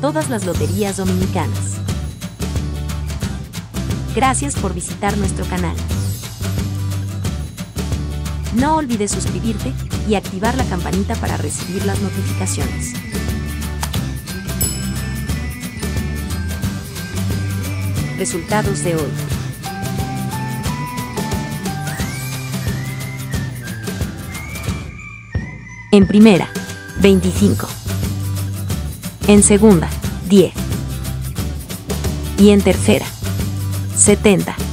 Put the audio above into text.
Todas las Loterías Dominicanas. Gracias por visitar nuestro canal. No olvides suscribirte y activar la campanita para recibir las notificaciones. Resultados de hoy. En primera, 25. En segunda, 10. Y en tercera, 70.